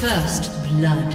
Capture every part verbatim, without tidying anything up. First blood.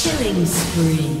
Killing spree.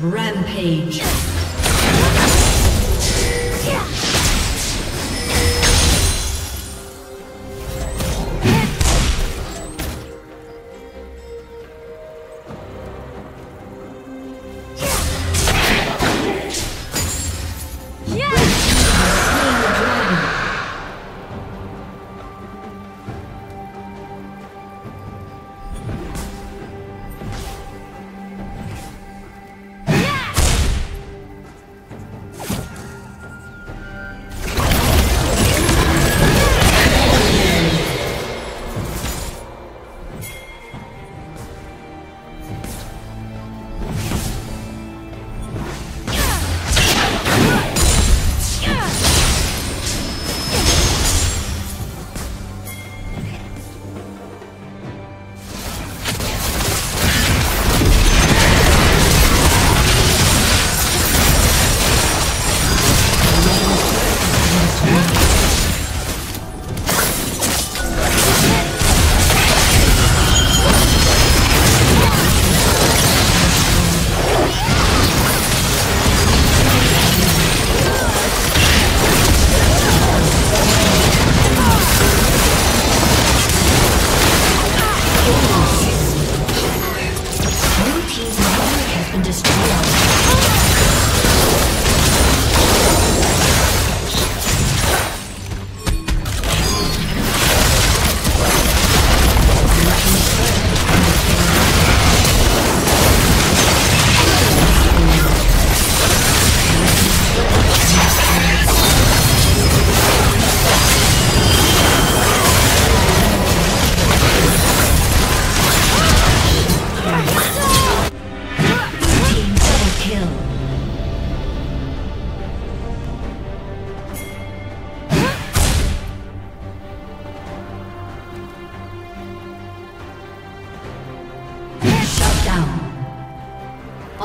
Rampage.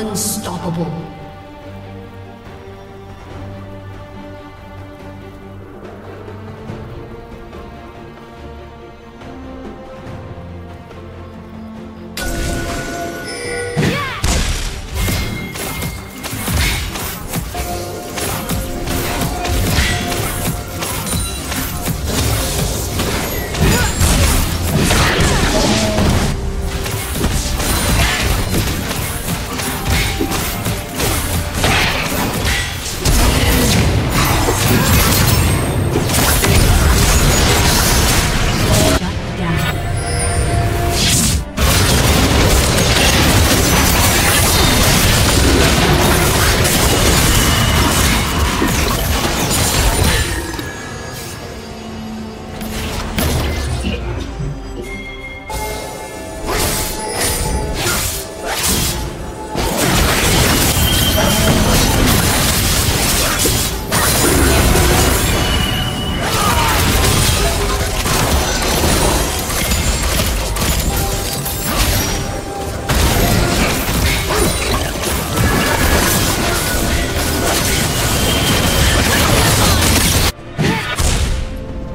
Unstoppable.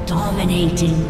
Dominating.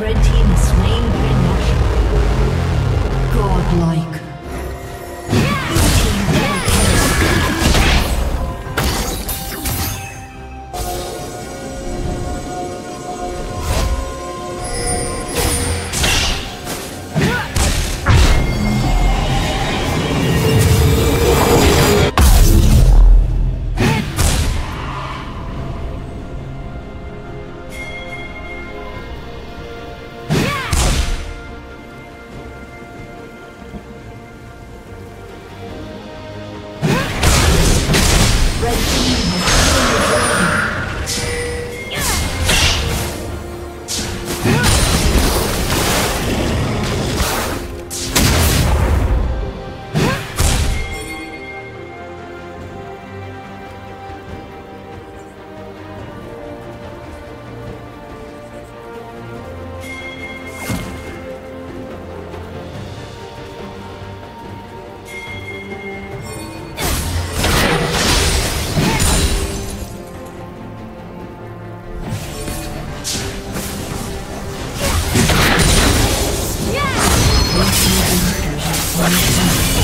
Red team is slain by Nash. Godlike. Let's go.